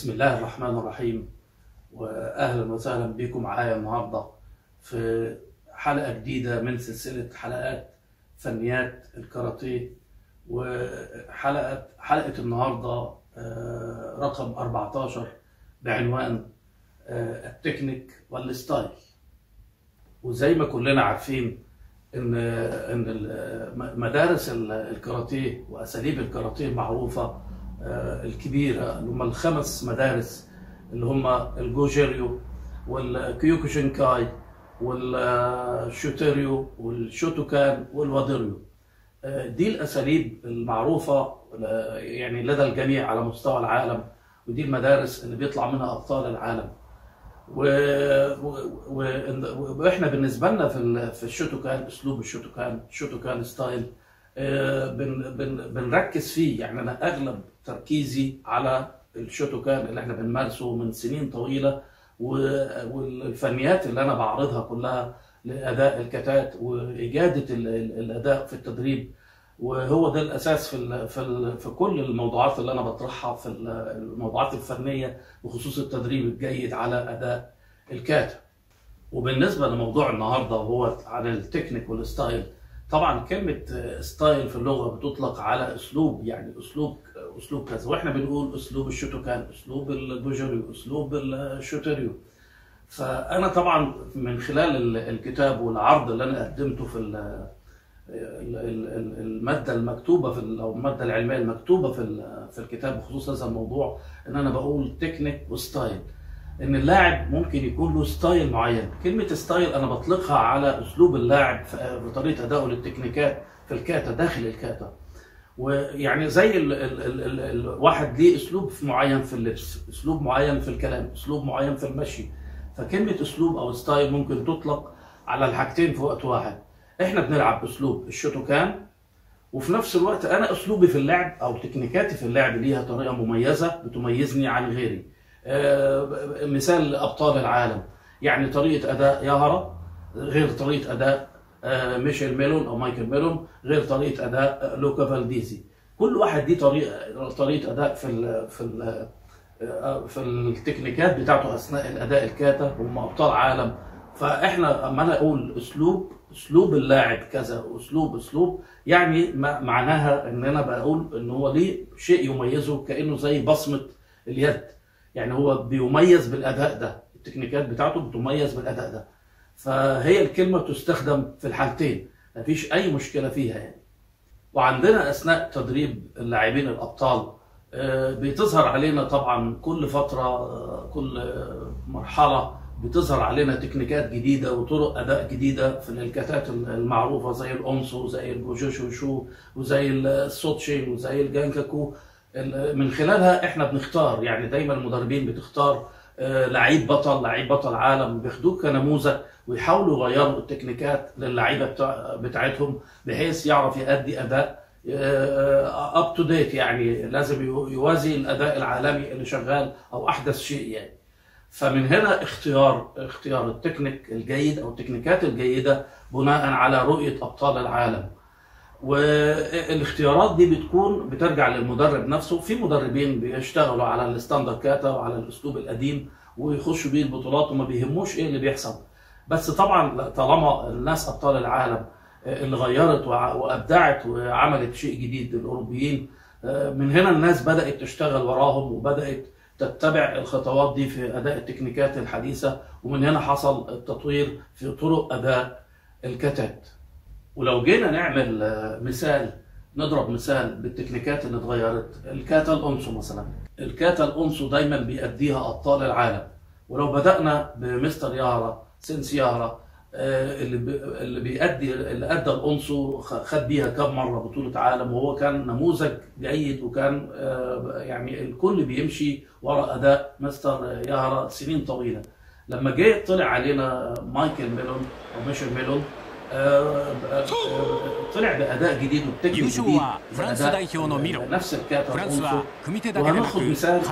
بسم الله الرحمن الرحيم، واهلا وسهلا بكم معايا النهارده في حلقه جديده من سلسله حلقات فنيات الكاراتيه. وحلقه النهارده رقم 14 بعنوان التكنيك والستايل. وزي ما كلنا عارفين ان مدارس الكاراتيه واساليب الكاراتيه معروفه الكبيره، اللي هم الخمس مدارس اللي هم الجوجيريو والكيوكو شينكاي والشوتيريو والشوتوكان والوادوريو. دي الاساليب المعروفه يعني لدى الجميع على مستوى العالم، ودي المدارس اللي بيطلع منها ابطال العالم. واحنا بالنسبه لنا في الشوتوكان، اسلوب الشوتوكان، الشوتوكان ستايل بنركز فيه. يعني انا اغلب تركيزي على الشوتوكان اللي احنا بنمارسه من سنين طويله، والفنيات اللي انا بعرضها كلها لاداء الكتات واجاده الاداء في التدريب. وهو ده الاساس في كل الموضوعات اللي انا بطرحها في الموضوعات الفنيه بخصوص التدريب الجيد على اداء الكاتا. وبالنسبه لموضوع النهارده وهو عن التكنيك والستايل، طبعا كلمه ستايل في اللغه بتطلق على اسلوب، يعني اسلوب كذا. واحنا بنقول اسلوب الشوتوكان، اسلوب الجوجوريو، اسلوب الشوتوريو. فانا طبعا من خلال الكتاب والعرض اللي انا قدمته في الماده المكتوبه او الماده العلميه المكتوبه في الكتاب بخصوص هذا الموضوع، ان انا بقول تكنيك وستايل، ان اللاعب ممكن يكون له ستايل معين. كلمه ستايل انا بطلقها على اسلوب اللاعب بطريقه ادائه للتكنيكات في الكاتا، داخل الكاتا. ويعني زي الواحد ليه اسلوب معين في اللبس، اسلوب معين في الكلام، اسلوب معين في المشي. فكلمه اسلوب او ستايل ممكن تطلق على الحاجتين في وقت واحد. احنا بنلعب باسلوب الشوتوكان، وفي نفس الوقت انا اسلوبي في اللعب او تكنيكاتي في اللعب ليها طريقه مميزه بتميزني عن غيري. مثال ابطال العالم، يعني طريقه اداء ياهارا غير طريقه اداء ميشيل ميلون او مايكل ميلون، غير طريقه اداء لوكا فالديزي. كل واحد دي طريقه اداء في التكنيكات بتاعته اثناء الاداء الكاتا، هم ابطال عالم. فاحنا اما انا اقول اسلوب اللاعب كذا، اسلوب يعني معناها ان انا بقول ان هو ليه شيء يميزه، كانه زي بصمه اليد. يعني هو بيميز بالاداء ده، التكنيكات بتاعته بتميز بالاداء ده. فهي الكلمه تستخدم في الحالتين، مفيش اي مشكله فيها يعني. وعندنا اثناء تدريب اللاعبين الابطال بتظهر علينا طبعا كل فتره، كل مرحله بتظهر علينا تكنيكات جديده وطرق اداء جديده في الكاتات المعروفه، زي الانسو، زي البوجوشو، وزي السوتشي، وزي الجانكاكو. من خلالها احنا بنختار، يعني دايما المدربين بتختار لعيب بطل عالم، بياخدوه كنموذج ويحاولوا يغيروا التكنيكات للعيبه بتاعتهم بحيث يعرف يؤدي اداء اب تو ديت، يعني لازم يوازي الاداء العالمي اللي شغال او احدث شيء يعني. فمن هنا اختيار التكنيك الجيد او التكنيكات الجيده بناء على رؤيه ابطال العالم. والاختيارات دي بترجع للمدرب نفسه. في مدربين بيشتغلوا على الستاندرد كاتا وعلى الاسلوب القديم ويخشوا بيه البطولات وما بيهموش ايه اللي بيحصل. بس طبعا طالما الناس ابطال العالم اللي غيرت وابدعت وعملت شيء جديد، الاوروبيين، من هنا الناس بدات تشتغل وراهم وبدات تتبع الخطوات دي في اداء التكنيكات الحديثه، ومن هنا حصل التطوير في طرق اداء الكاتات. ولو جينا نعمل نضرب مثال بالتكنيكات اللي اتغيرت، الكاتا الانسو مثلا. الكاتا الانسو دايما بيأديها ابطال العالم. ولو بدأنا بمستر ياهارا، سينس ياهارا، اللي ادى الانسو، خد بيها كم مره بطوله عالم، وهو كان نموذج جيد، وكان يعني الكل بيمشي ورا اداء مستر ياهارا سنين طويله. لما جه طلع علينا مايكل ميلون او ميشيل ميلون، طلع باداء جديد وبتكنيك جديد نفس الكاتا الانسو. وهناخد مثال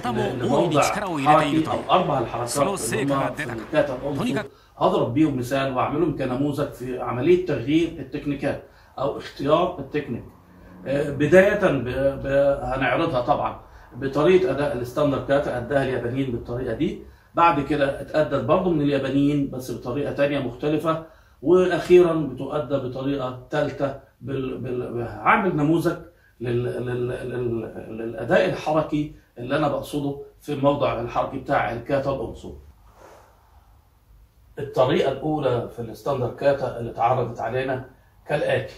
لموضع حركي او اربع الحركات اللي هما في الكاتا الانسو، هضرب بيهم مثال واعملهم كنموذج في عمليه تغيير التكنيكات او اختيار التكنيك. بدايه هنعرضها طبعا بطريقه اداء الستاندر كاتا، اداها اليابانيين بالطريقه دي. بعد كده اتادت برضه من اليابانيين بس بطريقه ثانيه مختلفه، واخيرا بتؤدى بطريقه ثالثه. عامل نموذج للاداء الحركي اللي انا بقصده في الموضع الحركي بتاع الكاتا الانسو. الطريقه الاولى في الستاندر كاتا اللي اتعرضت علينا كالاتي.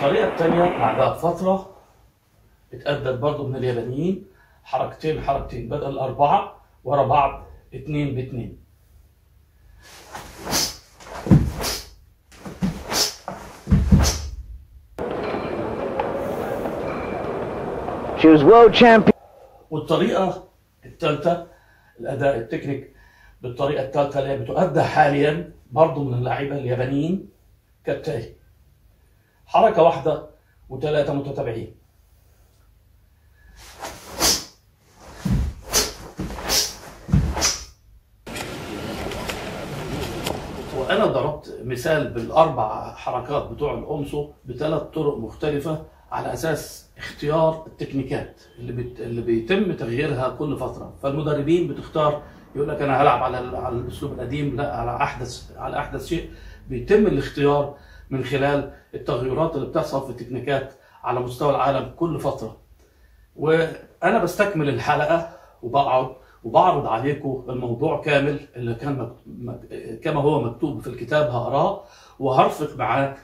الطريقه الثانيه بعدها فتره اتأدت برضه من اليابانيين، حركتين حركتين بدل اربعه ورا بعض، اتنين باتنين. والطريقه الثالثه الاداء التكنيك بالطريقه الثالثه اللي هي بتؤدى حاليا برضه من اللاعيبه اليابانيين كالتالي: حركه واحده وثلاثه متتابعين. وانا ضربت مثال بالاربع حركات بتوع الأونسو بثلاث طرق مختلفه على اساس اختيار التكنيكات اللي بيتم تغييرها كل فتره. فالمدربين بتختار، يقول لك انا هلعب على الاسلوب القديم، لا على احدث شيء. بيتم الاختيار من خلال التغيرات اللي بتحصل في التكنيكات على مستوى العالم كل فتره. وانا بستكمل الحلقه وبعرض عليكم الموضوع كامل اللي كان كما هو مكتوب في الكتاب، هقراه وهرفق معاه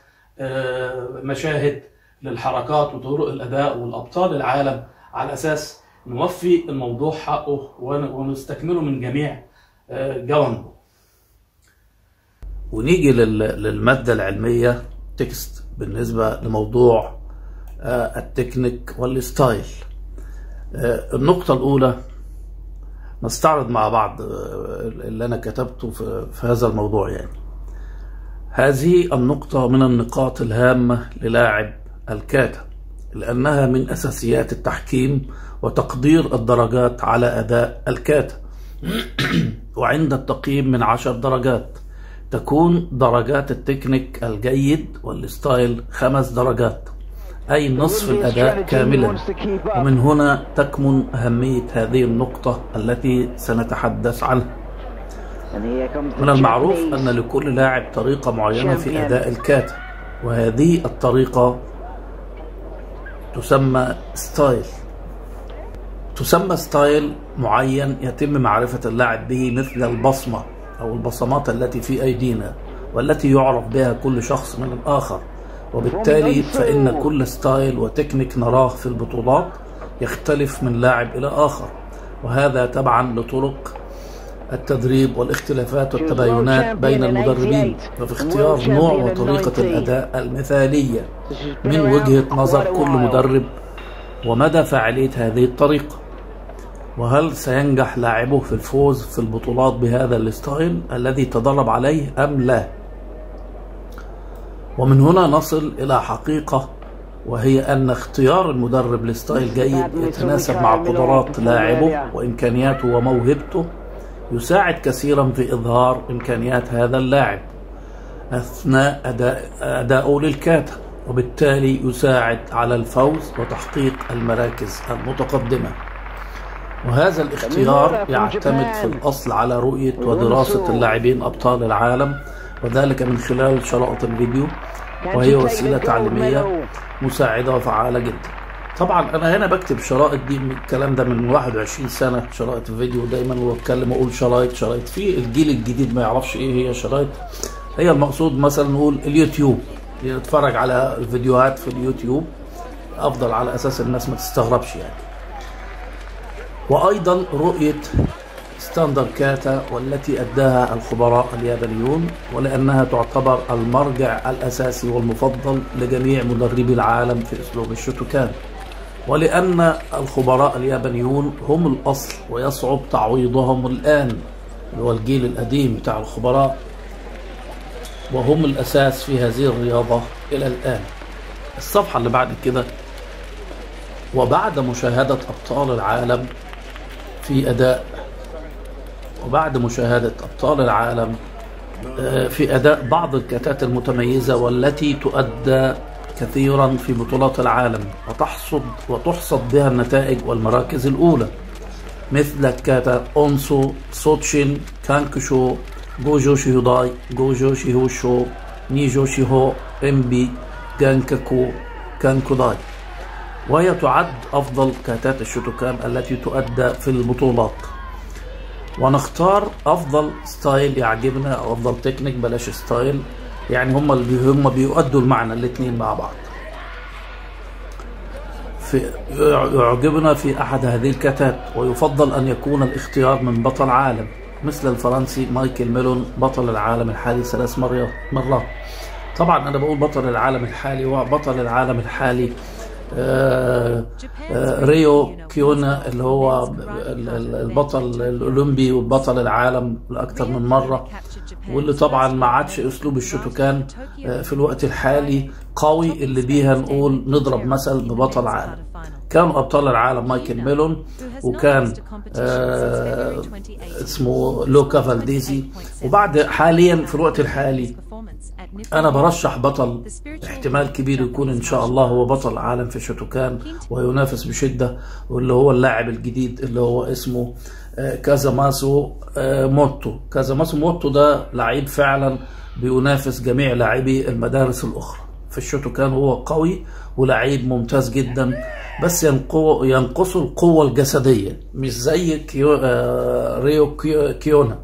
مشاهد للحركات وطرق الاداء والابطال العالم على اساس نوفي الموضوع حقه ونستكمله من جميع جوانبه. ونيجي للماده العلميه تكست بالنسبه لموضوع التكنيك والستايل. النقطه الاولى نستعرض مع بعض اللي انا كتبته في هذا الموضوع. يعني هذه النقطه من النقاط الهامه للاعب الكاتا، لأنها من أساسيات التحكيم وتقدير الدرجات على أداء الكاتا. وعند التقييم من 10 درجات، تكون درجات التكنيك الجيد والستايل 5 درجات، أي نصف الأداء كاملا. ومن هنا تكمن أهمية هذه النقطة التي سنتحدث عنها. من المعروف أن لكل لاعب طريقة معينة في أداء الكاتا، وهذه الطريقة تسمى ستايل معين يتم معرفة اللاعب به، مثل البصمة أو البصمات التي في أيدينا والتي يعرف بها كل شخص من الآخر. وبالتالي فإن كل ستايل وتكنيك نراه في البطولات يختلف من لاعب إلى آخر، وهذا تبعا لطرق التدريب والاختلافات والتباينات بين المدربين، وفي اختيار نوع وطريقة الأداء المثالية من وجهة نظر كل مدرب، ومدى فعالية هذه الطريقة، وهل سينجح لاعبه في الفوز في البطولات بهذا الستايل الذي تدرب عليه أم لا. ومن هنا نصل إلى حقيقة، وهي أن اختيار المدرب لستايل جيد يتناسب مع قدرات لاعبه وإمكانياته وموهبته، يساعد كثيرا في إظهار إمكانيات هذا اللاعب أثناء أداؤه للكاتا، وبالتالي يساعد على الفوز وتحقيق المراكز المتقدمة. وهذا الاختيار يعتمد في الأصل على رؤية ودراسة اللاعبين أبطال العالم، وذلك من خلال شرائط الفيديو، وهي وسيلة تعليمية مساعدة وفعالة جدا. طبعا انا هنا بكتب شرائط، دي الكلام ده من 21 سنه شرائط الفيديو، دايما وبتكلم واقول شرائط. في الجيل الجديد ما يعرفش ايه هي شرائط، هي المقصود مثلا نقول اليوتيوب، يتفرج على الفيديوهات في اليوتيوب افضل على اساس الناس ما تستغربش يعني. وايضا رؤيه ستاندر كاتا والتي اداها الخبراء اليابانيون، ولانها تعتبر المرجع الاساسي والمفضل لجميع مدربي العالم في اسلوب الشوتوكان، ولأن الخبراء اليابانيون هم الأصل ويصعب تعويضهم الآن، اللي هو الجيل القديم بتاع الخبراء، وهم الأساس في هذه الرياضة إلى الآن. الصفحة اللي بعد كده: وبعد مشاهدة أبطال العالم في أداء وبعد مشاهدة أبطال العالم في أداء بعض الكتات المتميزة والتي تؤدى كثيرا في بطولات العالم وتحصد بها النتائج والمراكز الأولى، مثل كاتا أونسو، سوتشين، كانكوشو، جوجوشي هوداي، جوجوشي هوشو، نيجوشي هو، إمبي، جانكاكو، كانكوداي. وهي تعد أفضل كاتات الشوتوكان التي تؤدى في البطولات. ونختار أفضل ستايل يعجبنا أو أفضل تكنيك، بلاش ستايل، يعني هم بيؤدوا المعنى الاتنين مع بعض. يعجبنا في أحد هذه الكاتات، ويفضل أن يكون الاختيار من بطل عالم مثل الفرنسي مايكل ميلون بطل العالم الحالي 3 مرات. طبعا أنا بقول بطل العالم الحالي، وبطل العالم الحالي ريو كيونا اللي هو البطل الأولمبي وبطل العالم لأكثر من مرة، واللي طبعا ما عادش أسلوب الشوتوكان في الوقت الحالي قوي اللي بيها نقول نضرب مثل ببطل عالم. كانوا أبطال العالم مايكل ميلون، وكان اسمه لوكا فالديزي. وبعد حاليا في الوقت الحالي أنا برشح بطل احتمال كبير يكون إن شاء الله هو بطل العالم في شوتوكان وينافس بشدة، واللي هو اللاعب الجديد اللي هو اسمه كازاماسو موتو. كازاماسو موتو ده لعيب فعلا بينافس جميع لاعبي المدارس الأخرى في الشوتوكان، هو قوي ولعيب ممتاز جدا، بس ينقصه القوة الجسدية، مش زي ريو كيونا،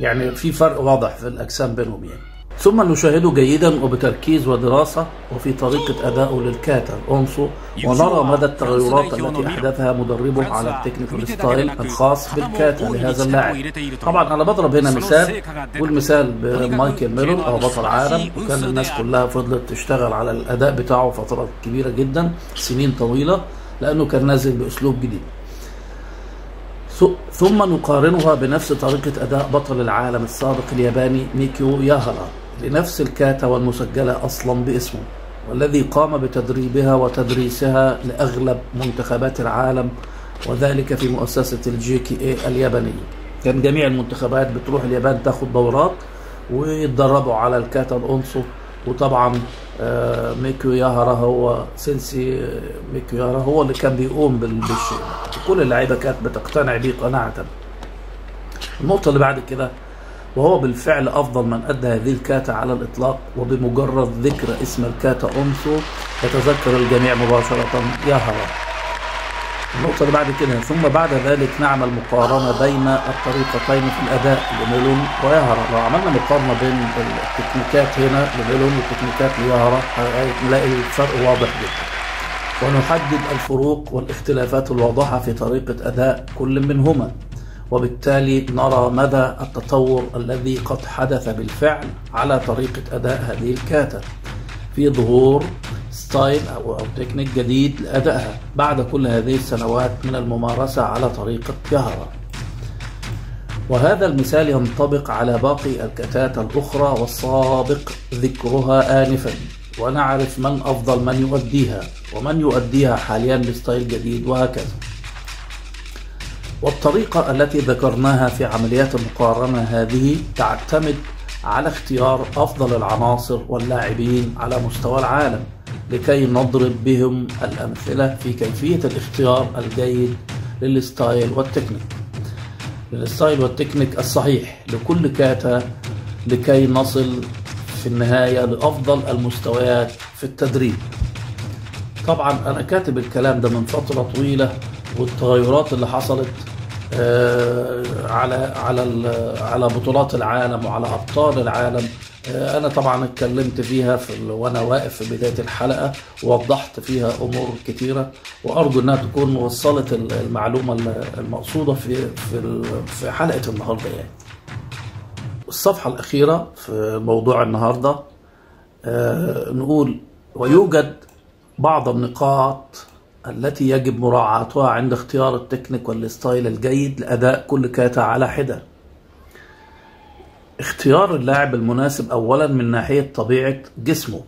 يعني في فرق واضح في الأجسام بينهم يعني. ثم نشاهده جيدا وبتركيز ودراسة وفي طريقة أدائه للكاتا أونسو، ونرى مدى التغيرات التي أحدثها مدربه على التكنيكال ستايل الخاص بالكاتا لهذا اللاعب. طبعا أنا بضرب هنا مثال، والمثال بمايكل ميلون أو بطل عالم، وكان الناس كلها فضلت تشتغل على الأداء بتاعه فترة كبيرة جدا، سنين طويلة، لأنه كان نازل بأسلوب جديد. ثم نقارنها بنفس طريقة أداء بطل العالم السابق الياباني ميكيو ياهارا لنفس الكاتا والمسجلة أصلا باسمه، والذي قام بتدريبها وتدريسها لأغلب منتخبات العالم، وذلك في مؤسسة الجي كي اي اليابانية. كان جميع المنتخبات بتروح اليابان تاخد دورات ويتدربوا على الكاتا الأونسو، وطبعا ميكيو ياهارا هو سينسي ميكيو ياهارا هو اللي كان بيقوم بالشيء، كل اللعيبة كانت بتقتنع بيه قناعة. النقطة اللي بعد كده، وهو بالفعل أفضل من أدى هذه الكاتا على الإطلاق، وبمجرد ذكر اسم الكاتا أونسو يتذكر الجميع مباشرة ياهارا. النقطة اللي بعد كده، ثم بعد ذلك نعمل مقارنة بين الطريقتين في الأداء لميلون وياهارا. لو عملنا مقارنة بين التكنيكات هنا لميلون والتكنيكات لياهارا نلاقي الفرق واضح جدا، ونحدد الفروق والاختلافات الواضحة في طريقة أداء كل منهما، وبالتالي نرى مدى التطور الذي قد حدث بالفعل على طريقة أداء هذه الكاتا في ظهور ستايل أو تكنيك جديد لأدائها بعد كل هذه السنوات من الممارسة على طريقة ياهارا. وهذا المثال ينطبق على باقي الكاتات الأخرى والسابق ذكرها آنفا، ونعرف من أفضل من يؤديها ومن يؤديها حاليا بستايل جديد وهكذا. والطريقة التي ذكرناها في عمليات المقارنة هذه تعتمد على اختيار أفضل العناصر واللاعبين على مستوى العالم لكي نضرب بهم الأمثلة في كيفية الاختيار الجيد للستايل والتكنيك الصحيح لكل كاتا، لكي نصل في النهاية لأفضل المستويات في التدريب. طبعا أنا كاتب الكلام ده من فترة طويلة، والتغيرات اللي حصلت على بطولات العالم وعلى أبطال العالم أنا طبعا اتكلمت فيها وأنا واقف في بداية الحلقة، ووضحت فيها أمور كتيرة، وأرجو أنها تكون وصلت المعلومة المقصودة في حلقة النهاردة يعني. الصفحة الأخيرة في موضوع النهاردة نقول ويوجد بعض النقاط التي يجب مراعاتها عند اختيار التكنيك والستايل الجيد لأداء كل كاتا على حدة. اختيار اللاعب المناسب أولا من ناحية طبيعة جسمه،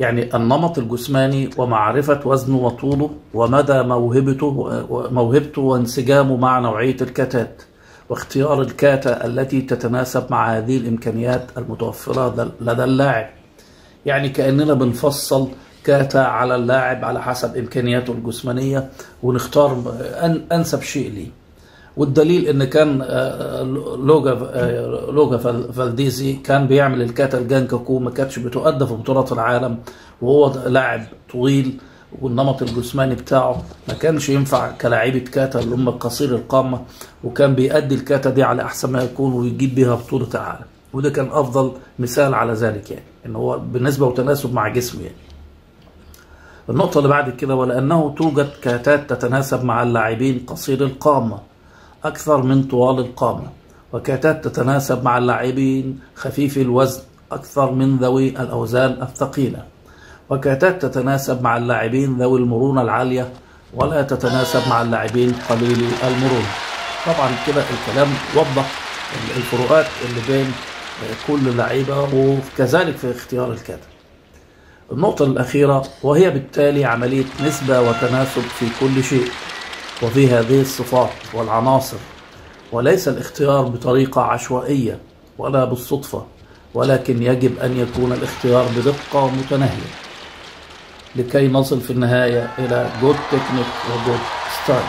يعني النمط الجسماني ومعرفة وزنه وطوله ومدى موهبته وانسجامه مع نوعية الكاتات، واختيار الكاتا التي تتناسب مع هذه الإمكانيات المتوفرة لدى اللاعب. يعني كأننا بنفصل كاتا على اللاعب على حسب إمكانياته الجسمانية ونختار أنسب شيء ليه. والدليل ان كان لوجا فالديزي كان بيعمل الكاتا الجانكاكو ما كانتش بتؤدى في بطولات العالم، وهو لاعب طويل والنمط الجسماني بتاعه ما كانش ينفع كلاعيبه كاتا اللي هم قصير القامه، وكان بيأدي الكاتا دي على احسن ما يكون ويجيب بيها بطوله العالم، وده كان افضل مثال على ذلك، يعني ان هو بالنسبه وتناسب مع جسمه. يعني النقطه اللي بعد كده، ولانه توجد كاتات تتناسب مع اللاعبين قصير القامه أكثر من طوال القامة، وكاتات تتناسب مع اللاعبين خفيف الوزن أكثر من ذوي الأوزان الثقيلة، وكاتات تتناسب مع اللاعبين ذوي المرونة العالية ولا تتناسب مع اللاعبين قليلي المرونة. طبعا كده الكلام وضح الفروقات اللي بين كل لعيبة وكذلك في اختيار الكاتا. النقطة الأخيرة، وهي بالتالي عملية نسبة وتناسب في كل شيء وفي هذه الصفات والعناصر، وليس الاختيار بطريقة عشوائية ولا بالصدفة، ولكن يجب أن يكون الاختيار بدقة متناهية لكي نصل في النهاية إلى جود تكنيك وجود ستايل.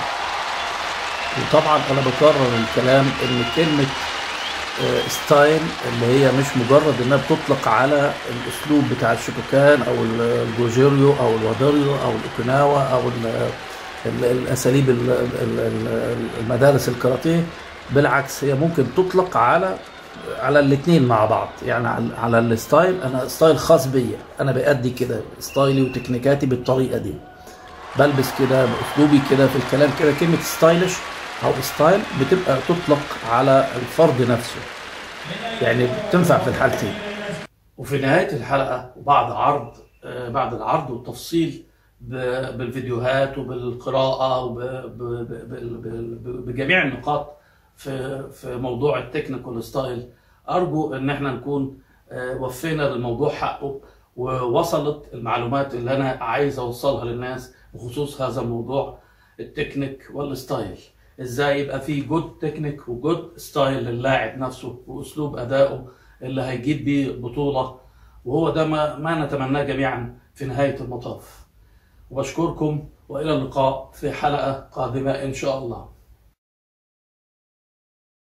وطبعا أنا بكرر الكلام إن كلمة ستايل اللي هي مش مجرد إنها بتطلق على الأسلوب بتاع الشوتوكان أو الجوجيريو أو الوادوريو أو الأوكيناوا أو الأساليب المدارس الكاراتيه، بالعكس هي ممكن تطلق على الاثنين مع بعض، يعني على الستايل، أنا ستايل خاص بيا، أنا بأدي كده ستايلي وتكنيكاتي بالطريقة دي، بلبس كده بأسلوبي كده في الكلام كده. كلمة ستايلش أو ستايل بتبقى تطلق على الفرد نفسه، يعني بتنفع في الحالتين. وفي نهاية الحلقة وبعد عرض بعد العرض والتفصيل بالفيديوهات وبالقراءة وبجميع النقاط في موضوع التكنيكال ستايل، أرجو إن احنا نكون وفينا للموضوع حقه ووصلت المعلومات اللي أنا عايز أوصلها للناس بخصوص هذا الموضوع، التكنيك والستايل، إزاي يبقى فيه جود تكنيك وجود ستايل للاعب نفسه وأسلوب أدائه اللي هيجيب بيه بطولة، وهو ده ما نتمناه جميعا في نهاية المطاف. وبشكركم وإلى اللقاء في حلقة قادمة إن شاء الله.